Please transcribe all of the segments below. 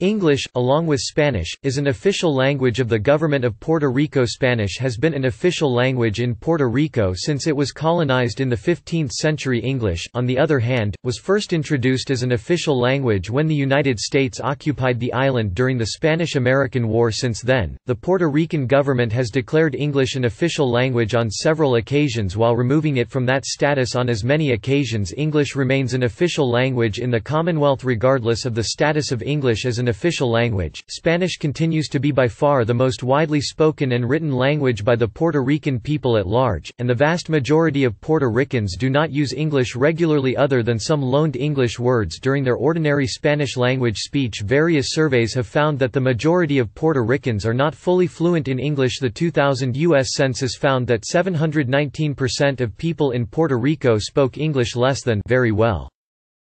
English, along with Spanish, is an official language of the government of Puerto Rico. Spanish has been an official language in Puerto Rico since it was colonized in the 15th century. English, on the other hand, was first introduced as an official language when the United States occupied the island during the Spanish–American War. Since then, the Puerto Rican government has declared English an official language on several occasions while removing it from that status on as many occasions. English remains an official language in the Commonwealth regardless of the status of English as an official language. Spanish continues to be by far the most widely spoken and written language by the Puerto Rican people at large, and the vast majority of Puerto Ricans do not use English regularly other than some loaned English words during their ordinary Spanish language speech. Various surveys have found that the majority of Puerto Ricans are not fully fluent in English. The 2000 US Census found that 719% of people in Puerto Rico spoke English less than very well.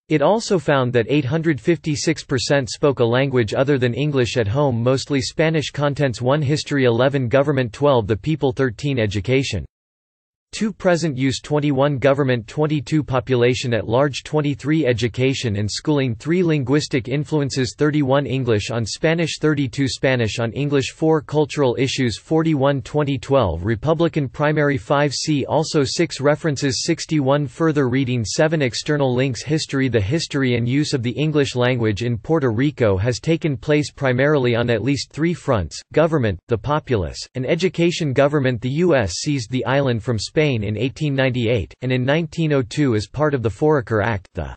It also found that 856% spoke a language other than English at home, mostly Spanish. Contents: 1 History, 11 Government, 12 The People, 13 Education, 2 Present Use, 21 Government, 22 Population at Large, 23 Education and Schooling, 3 Linguistic Influences, 31 English on Spanish, 32 Spanish on English, 4 Cultural Issues, 41 2012 Republican Primary, 5 See also, 6 References, 61 Further Reading, 7 External Links. History. The history and use of the English language in Puerto Rico has taken place primarily on at least 3 fronts: government, the populace, and education. Government: the U.S. seized the island from Spain in 1898, and in 1902 as part of the Foraker Act, the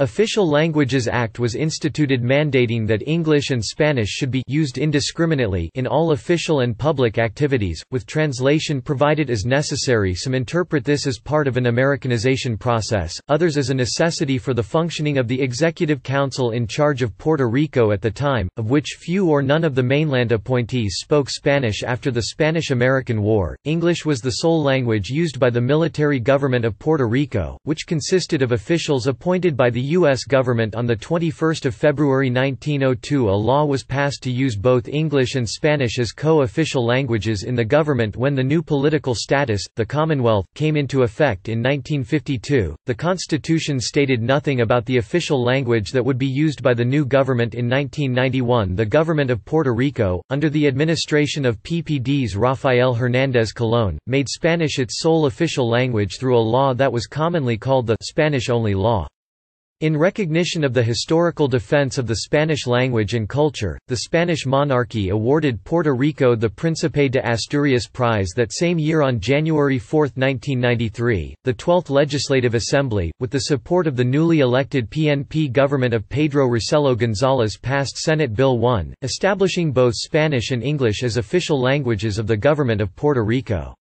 Official Languages Act was instituted mandating that English and Spanish should be used indiscriminately in all official and public activities, with translation provided as necessary. Some interpret this as part of an Americanization process, others as a necessity for the functioning of the executive council in charge of Puerto Rico at the time, of which few or none of the mainland appointees spoke Spanish. After the Spanish–American War, English was the sole language used by the military government of Puerto Rico, which consisted of officials appointed by the U.S. government. On 21 February 1902 a law was passed to use both English and Spanish as co-official languages in the government. When the new political status, the Commonwealth, came into effect in 1952, the Constitution stated nothing about the official language that would be used by the new government. In 1991 the government of Puerto Rico, under the administration of PPD's Rafael Hernández Colón, made Spanish its sole official language through a law that was commonly called the Spanish-only law. In recognition of the historical defense of the Spanish language and culture, the Spanish monarchy awarded Puerto Rico the Príncipe de Asturias Prize that same year. On January 4, 1993, the 12th Legislative Assembly, with the support of the newly elected PNP government of Pedro Rosselló González, passed Senate Bill 1, establishing both Spanish and English as official languages of the government of Puerto Rico.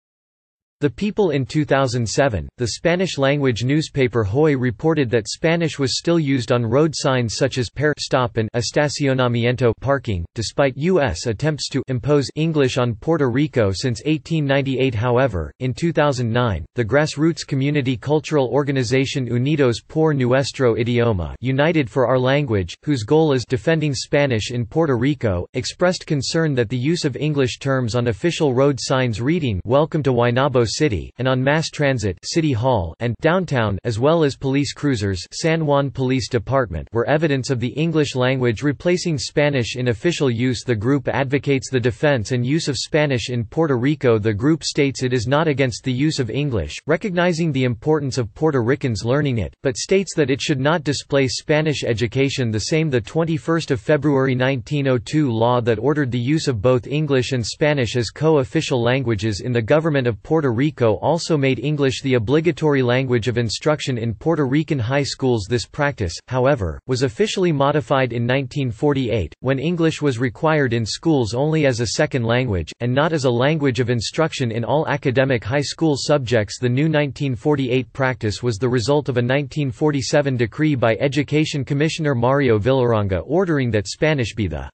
The People. In 2007, the Spanish language newspaper Hoy reported that Spanish was still used on road signs such as per stop and estacionamiento parking, despite U.S. attempts to impose English on Puerto Rico since 1898. However, in 2009, the grassroots community cultural organization Unidos por Nuestro Idioma, United for Our Language, whose goal is defending Spanish in Puerto Rico, expressed concern that the use of English terms on official road signs reading "Welcome to Guaynabo City" and on mass transit City Hall and downtown, as well as police cruisers San Juan Police Department, were evidence of the English language replacing Spanish in official use. The group advocates the defense and use of Spanish in Puerto Rico. The group states it is not against the use of English, recognizing the importance of Puerto Ricans learning it, but states that it should not displace Spanish education. The same 21 February 1902 law that ordered the use of both English and Spanish as co-official languages in the government of Puerto Rico also made English the obligatory language of instruction in Puerto Rican high schools. This practice, however, was officially modified in 1948, when English was required in schools only as a second language, and not as a language of instruction in all academic high school subjects. The new 1948 practice was the result of a 1947 decree by Education Commissioner Mario Villaronga ordering that Spanish be the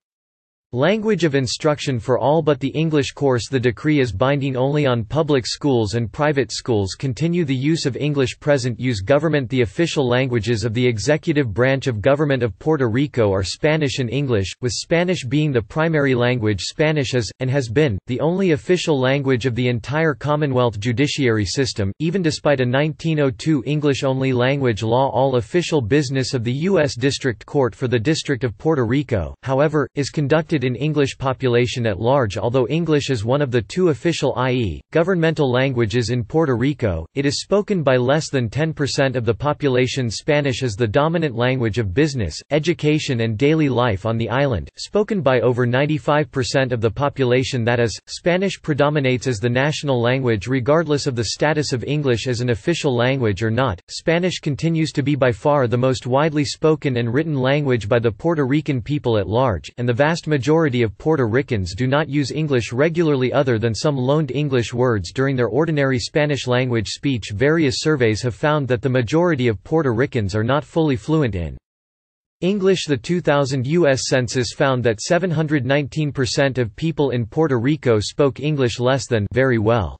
Language of instruction for all but the English course. The decree is binding only on public schools, and private schools continue the use of English. Present use government. The official languages of the executive branch of government of Puerto Rico are Spanish and English, with Spanish being the primary language. Spanish is, and has been, the only official language of the entire Commonwealth judiciary system, even despite a 1902 English-only language law. All official business of the U.S. District Court for the District of Puerto Rico, however, is conducted in English. Population at large. Although English is one of the two official, i.e., governmental languages in Puerto Rico, it is spoken by less than 10% of the population. Spanish is the dominant language of business, education and daily life on the island, spoken by over 95% of the population. That is, Spanish predominates as the national language regardless of the status of English as an official language or not. Spanish continues to be by far the most widely spoken and written language by the Puerto Rican people at large, and the vast majority of Puerto Ricans do not use English regularly other than some loaned English words during their ordinary Spanish language speech. Various surveys have found that the majority of Puerto Ricans are not fully fluent in English. The 2000 US Census found that 719% of people in Puerto Rico spoke English less than very well.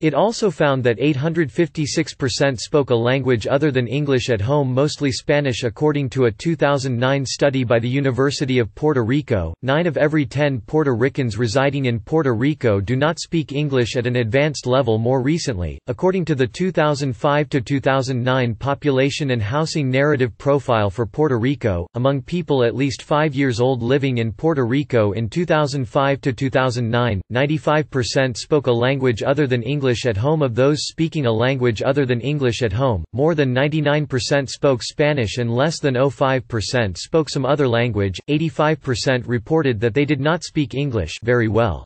It also found that 856% spoke a language other than English at home, mostly Spanish. According to a 2009 study by the University of Puerto Rico, 9 of every 10 Puerto Ricans residing in Puerto Rico do not speak English at an advanced level. More recently, according to the 2005–2009 Population and Housing Narrative Profile for Puerto Rico, among people at least 5 years old living in Puerto Rico in 2005–2009, 95% spoke a language other than English at home. Of those speaking a language other than English at home, more than 99% spoke Spanish and less than 0.5% spoke some other language. 85% reported that they did not speak English very well.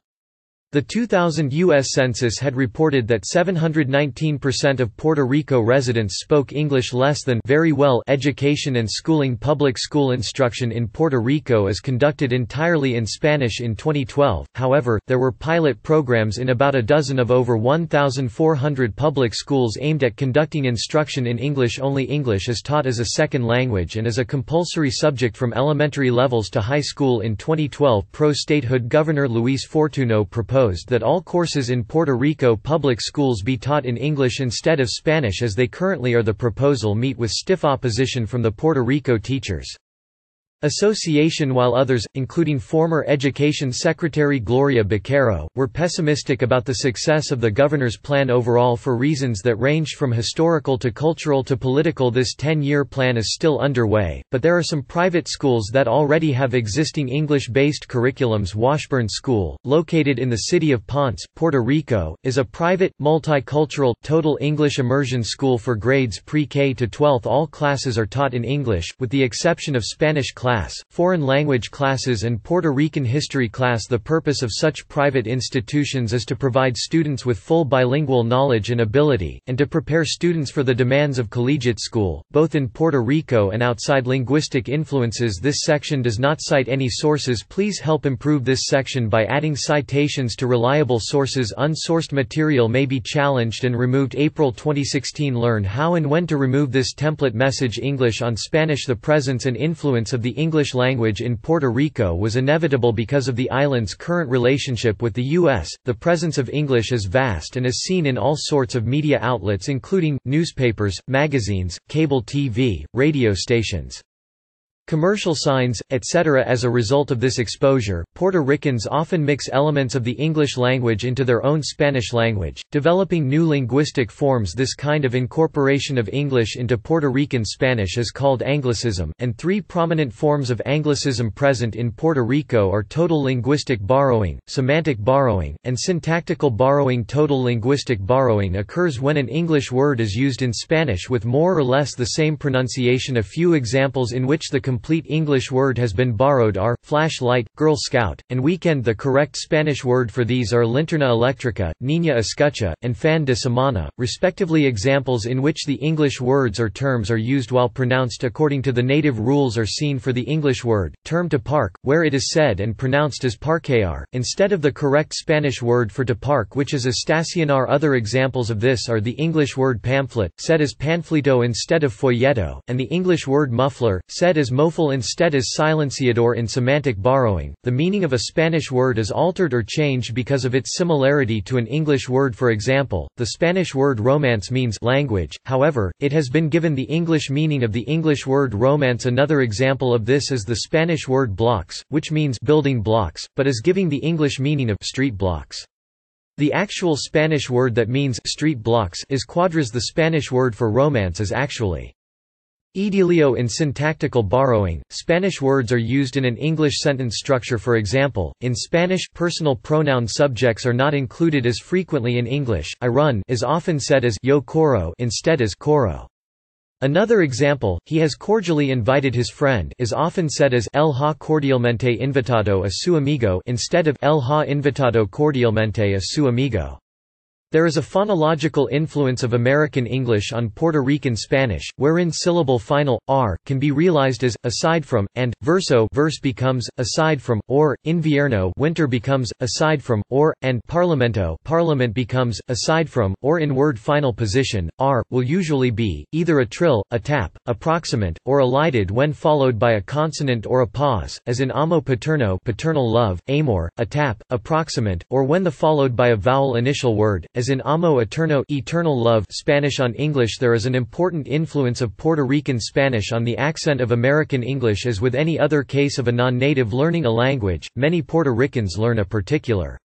The 2000 U.S. Census had reported that 719% of Puerto Rico residents spoke English less than very well. Education and schooling. Public school instruction in Puerto Rico is conducted entirely in Spanish in 2012, however, there were pilot programs in about a dozen of over 1,400 public schools aimed at conducting instruction in English only. English is taught as a second language and is a compulsory subject from elementary levels to high school. In 2012, pro-statehood Governor Luis Fortuño proposed that all courses in Puerto Rico public schools be taught in English instead of Spanish as they currently are. The proposal met with stiff opposition from the Puerto Rico Teachers Association, while others, including former Education Secretary Gloria Baquero, were pessimistic about the success of the governor's plan overall for reasons that ranged from historical to cultural to political. This 10-year plan is still underway, but there are some private schools that already have existing English-based curriculums. Washburn School, located in the city of Ponce, Puerto Rico, is a private, multicultural, total English immersion school for grades pre-K to 12th. All classes are taught in English, with the exception of Spanish class, foreign language classes and Puerto Rican history class. The purpose of such private institutions is to provide students with full bilingual knowledge and ability, and to prepare students for the demands of collegiate school, both in Puerto Rico and outside. Linguistic influences. This section does not cite any sources. Please help improve this section by adding citations to reliable sources. Unsourced material may be challenged and removed. April 2016. Learn how and when to remove this template message. English on Spanish. The presence and influence of the English language in Puerto Rico was inevitable because of the island's current relationship with the U.S. The presence of English is vast and is seen in all sorts of media outlets including, newspapers, magazines, cable TV, radio stations, commercial signs, etc. As a result of this exposure, Puerto Ricans often mix elements of the English language into their own Spanish language, developing new linguistic forms. This kind of incorporation of English into Puerto Rican Spanish is called Anglicism, and three prominent forms of Anglicism present in Puerto Rico are total linguistic borrowing, semantic borrowing, and syntactical borrowing. Total linguistic borrowing occurs when an English word is used in Spanish with more or less the same pronunciation. A few examples in which the complete English word has been borrowed are flashlight, Girl Scout, and weekend. The correct Spanish word for these are linterna electrica, niña escucha, and fin de semana, respectively. Examples in which the English words or terms are used while pronounced according to the native rules are seen for the English word, term to park, where it is said and pronounced as parquear, instead of the correct Spanish word for to park, which is estacionar. Other examples of this are the English word pamphlet, said as panflito instead of folleto, and the English word muffler, said as muffler. moful instead is silenciador. In semantic borrowing, the meaning of a Spanish word is altered or changed because of its similarity to an English word. For example, the Spanish word romance means language, however, it has been given the English meaning of the English word romance. Another example of this is the Spanish word blocks, which means building blocks, but is giving the English meaning of street blocks. The actual Spanish word that means street blocks is cuadras. The Spanish word for romance is actually idilio. In syntactical borrowing, Spanish words are used in an English sentence structure. For example, in Spanish, personal pronoun subjects are not included as frequently. In English, I run is often said as yo corro instead as corro. Another example, he has cordially invited his friend is often said as el ha cordialmente invitado a su amigo instead of el ha invitado cordialmente a su amigo. There is a phonological influence of American English on Puerto Rican Spanish, wherein syllable final, r, can be realized as, aside from, and, verso verse becomes, aside from, or, invierno winter becomes, aside from, or, and, parlamento parliament becomes, aside from, or. In word final position, r, will usually be, either a trill, a tap, approximant, or elided when followed by a consonant or a pause, as in amo paterno paternal love, amor, a tap, approximant, or when the followed by a vowel initial word, as in amo eterno eternal love. Spanish on English. There is an important influence of Puerto Rican Spanish on the accent of American English. As with any other case of a non-native learning a language, many Puerto Ricans learn a particular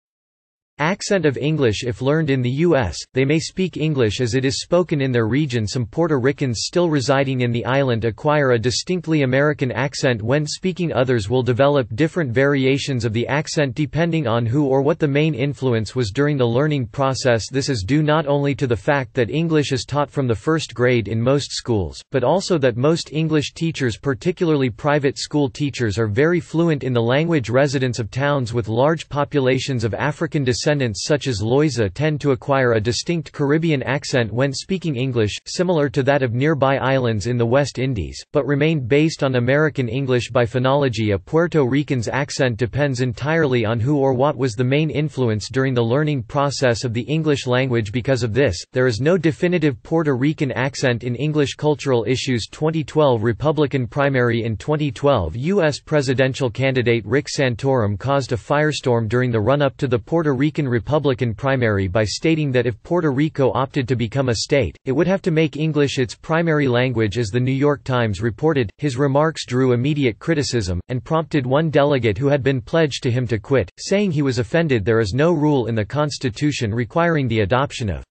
accent of English. If learned in the U.S., they may speak English as it is spoken in their region. Some Puerto Ricans still residing in the island acquire a distinctly American accent when speaking. Others will develop different variations of the accent depending on who or what the main influence was during the learning process. This is due not only to the fact that English is taught from the first grade in most schools, but also that most English teachers, particularly private school teachers, are very fluent in the language. Residents of towns with large populations of African descent, such as Loíza, tend to acquire a distinct Caribbean accent when speaking English, similar to that of nearby islands in the West Indies, but remain based on American English by phonology. A Puerto Rican's accent depends entirely on who or what was the main influence during the learning process of the English language. Because of this, there is no definitive Puerto Rican accent in English. Cultural issues. 2012 Republican primary. In 2012, U.S. presidential candidate Rick Santorum caused a firestorm during the run-up to the Puerto Rican Republican primary by stating that if Puerto Rico opted to become a state, it would have to make English its primary language. As the New York Times reported, his remarks drew immediate criticism, and prompted one delegate who had been pledged to him to quit, saying he was offended. There is no rule in the Constitution requiring the adoption of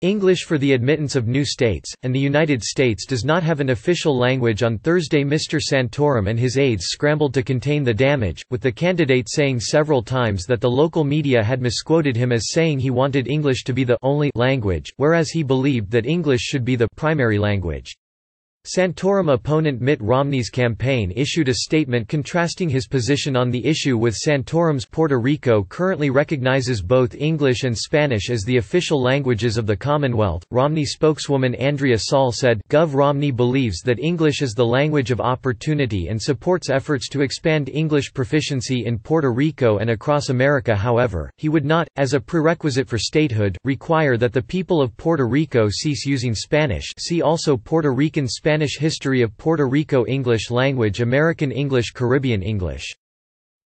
English for the admittance of new states, and the United States does not have an official language. On Thursday, Mr. Santorum and his aides scrambled to contain the damage, with the candidate saying several times that the local media had misquoted him as saying he wanted English to be the only language, whereas he believed that English should be the primary language. Santorum opponent Mitt Romney's campaign issued a statement contrasting his position on the issue with Santorum's. Puerto Rico currently recognizes both English and Spanish as the official languages of the Commonwealth. Romney spokeswoman Andrea Saul said, Gov. Romney believes that English is the language of opportunity and supports efforts to expand English proficiency in Puerto Rico and across America. However, he would not, as a prerequisite for statehood, require that the people of Puerto Rico cease using Spanish. See also Puerto Rican Spanish. Spanish history of Puerto Rico. English language. American English. Caribbean English.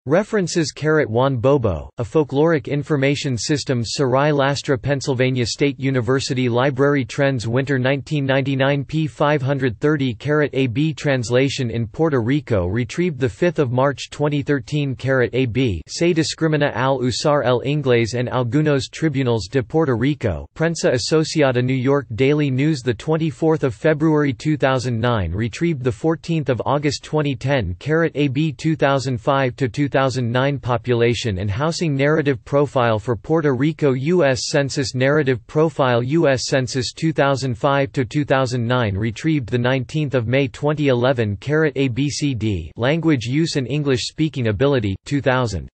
References. Juan Bobo, A Folkloric Information System. Sarai Lastra. Pennsylvania State University Library. Trends. Winter 1999 p. 530. AB translation in Puerto Rico. Retrieved 5 March 2013. AB se discrimina al usar el inglés en algunos tribunales de Puerto Rico. Prensa Asociada. New York Daily News. 24 February 2009. Retrieved 14 August 2010. AB 2005 to 2009. Population and housing. Narrative profile for Puerto Rico. U.S. Census narrative profile. U.S. Census 2005 to 2009. Retrieved the 19th of May 2011. ABCD language use and English speaking ability 2000.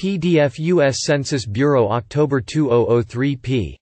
PDF. U.S. Census Bureau October 2003 p.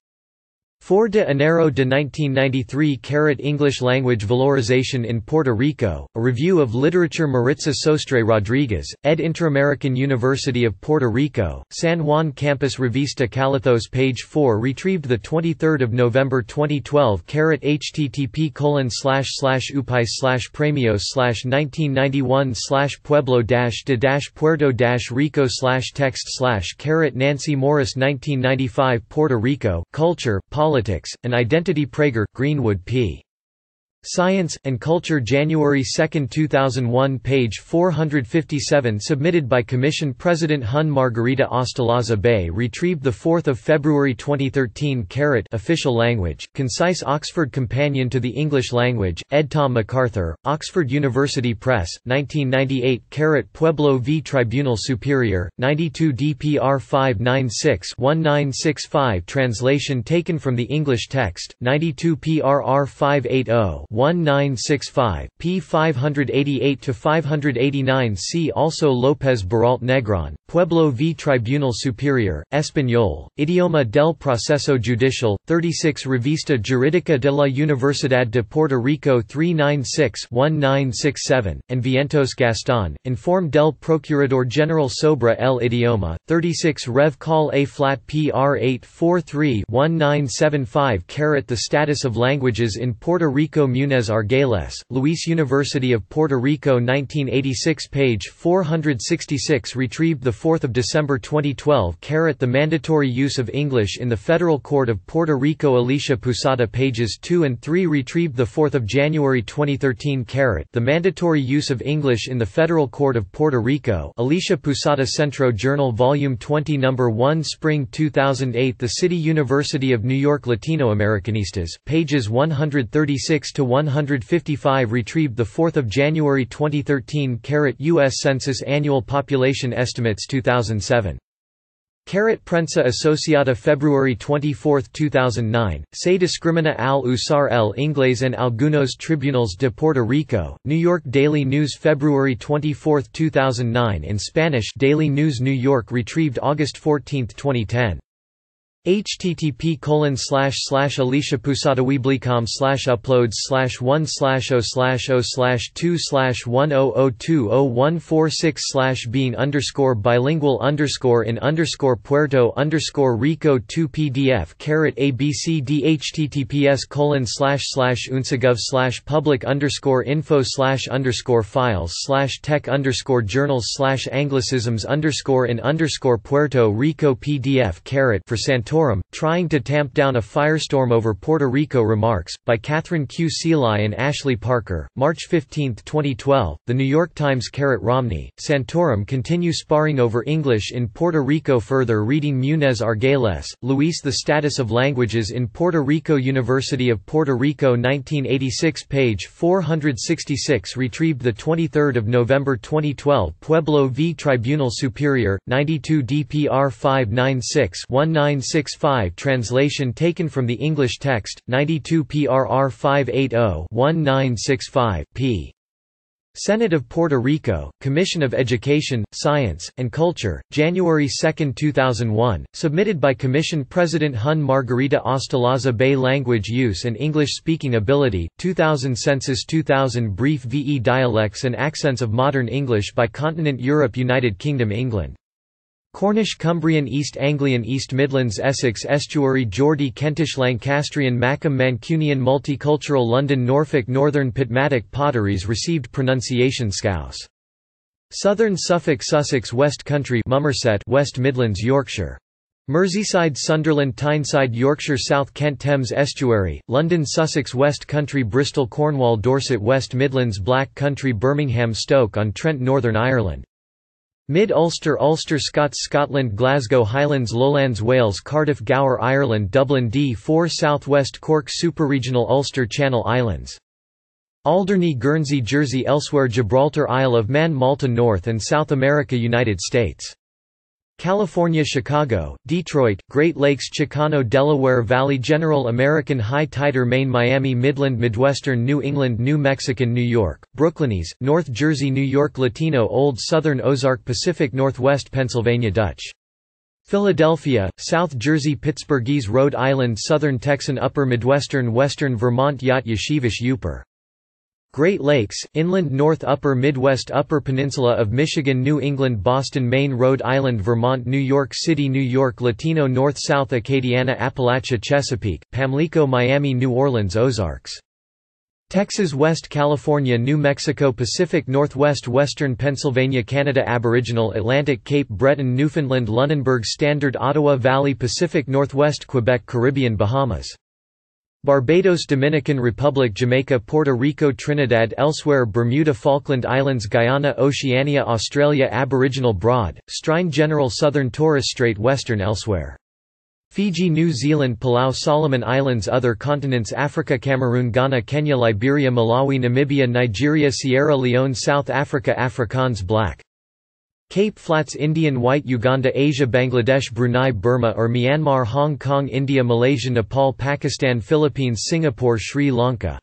4 de Enero de 1993 / English Language Valorization in Puerto Rico, a review of literature Maritza Sostre-Rodríguez, ed. Interamerican University of Puerto Rico, San Juan Campus Revista Calathos page 4 retrieved 23 November 2012 http://upis/premios/1991/pueblo-de-puerto-rico/text/Nancy Morris 1995 Puerto Rico, Culture, Politics, and Identity Prager, Greenwood p. Science, and Culture January 2, 2001 page 457 submitted by Commission President Hun Margarita Ostolaza Bay retrieved 4 February 2013 / Official Language, Concise Oxford Companion to the English Language, ed. Tom MacArthur, Oxford University Press, 1998 / Pueblo v. Tribunal Superior, 92 dpr 596-1965 translation taken from the English text, 92 prr 580-1965, p. 588–589 see also Lopez Baralt Negron, Pueblo v. Tribunal Superior, Español, Idioma del Proceso Judicial, 36 Revista Jurídica de la Universidad de Puerto Rico 396-1967, and Vientos Gastón, Informe del Procurador General sobre el Idioma, 36 Rev. Col. A-Flat PR 843-1975 The Status of Languages in Puerto Rico Núñez Argüelles, Luis University of Puerto Rico 1986 page 466 retrieved 4 December 2012 / The Mandatory Use of English in the Federal Court of Puerto Rico Alicia Pousada pages 2 and 3 retrieved 4 January 2013 / The Mandatory Use of English in the Federal Court of Puerto Rico Alicia Pousada Centro Journal Volume 20 No. 1 Spring 2008 The City University of New York Latinoamericanistas, pages 136–155 retrieved 4 January 2013 / US Census Annual Population Estimates 2007. / Prensa Asociada February 24, 2009, se discrimina al usar el inglés en algunos tribunales de Puerto Rico, New York Daily News February 24, 2009 in Spanish Daily News New York retrieved August 14, 2010. http://aliciapousada.weebly.com/uploads/1/0/2/01002/014/being_bilingual_in_puerto_rico2pdf https://public_info/underscore files/tech_journals/anglicisms_in_puerto rico pdf for Santorum, Trying to Tamp Down a Firestorm Over Puerto Rico Remarks, by Catherine Q. Seeley and Ashley Parker, March 15, 2012, The New York Times / Romney, Santorum Continue Sparring Over English in Puerto Rico Further Reading Núñez Argüelles, Luis The Status of Languages in Puerto Rico University of Puerto Rico 1986 page 466 retrieved 23 November 2012 Pueblo v. Tribunal Superior, 92 dpr 596-1965 translation taken from the English text, 92 prr 580-1965, p. Senate of Puerto Rico, Commission of Education, Science, and Culture, January 2, 2001, submitted by Commission President Hun Margarita Ostolaza Bay Language Use and English Speaking Ability, 2000 Census 2000 Brief VE Dialects and Accents of Modern English by Continent Europe United Kingdom England. Cornish Cumbrian East Anglian East Midlands Essex Estuary Geordie Kentish Lancastrian Macam Mancunian Multicultural London Norfolk Northern Pitmatic Potteries Received Pronunciation Scouse. Southern Suffolk Sussex West Country Mummerset West Midlands Yorkshire. Merseyside Sunderland Tyneside Yorkshire South Kent Thames Estuary, London Sussex West Country Bristol Cornwall Dorset West Midlands Black Country Birmingham Stoke-on-Trent Northern Ireland. Mid-Ulster Ulster Scots Scotland Glasgow Highlands Lowlands Wales Cardiff Gower Ireland Dublin D4 South West Cork Superregional Ulster Channel Islands Alderney Guernsey Jersey Elsewhere Gibraltar Isle of Man Malta North and South America United States California Chicago, Detroit, Great Lakes Chicano Delaware Valley General American High Titer Maine Miami Midland Midwestern New England New Mexican New York, Brooklynese, North Jersey New York Latino Old Southern Ozark Pacific Northwest Pennsylvania Dutch Philadelphia, South Jersey, Pittsburghese, Rhode Island, Southern Texan, Upper Midwestern, Western Vermont, Yacht Yeshivish, Upper Great Lakes, Inland North, Upper Midwest, Upper Peninsula of Michigan, New England, Boston, Maine, Rhode Island, Vermont, New York City, New York, Latino, North, South, Acadiana, Appalachia, Chesapeake, Pamlico, Miami, New Orleans, Ozarks, Texas, West California, New Mexico, Pacific Northwest, Western Pennsylvania, Canada, Aboriginal, Atlantic, Cape Breton, Newfoundland, Lunenburg Standard, Ottawa Valley, Pacific Northwest, Quebec, Caribbean, Bahamas, Barbados, Dominican Republic, Jamaica, Puerto Rico, Trinidad, elsewhere, Bermuda, Falkland Islands, Guyana, Oceania, Australia, Aboriginal, Broad, Strine, General, Southern Torres Strait, Western, elsewhere, Fiji, New Zealand, Palau, Solomon Islands, other continents, Africa, Cameroon, Ghana, Kenya, Liberia, Malawi, Namibia, Nigeria, Sierra Leone, South Africa, Afrikaans, Black, Cape Flats, Indian, White, Uganda, Asia, Bangladesh, Brunei, Burma or Myanmar, Hong Kong, India, Malaysia, Nepal, Pakistan, Philippines, Singapore, Sri Lanka,